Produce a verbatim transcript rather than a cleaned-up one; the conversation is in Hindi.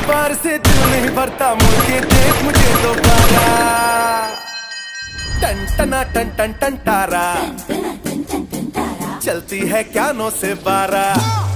एक बार से दिल नहीं भरता, मुड़ के देख मुझे दोबारा। टन टना टन टन टन तारा, चलती है क्या नौ से बारह।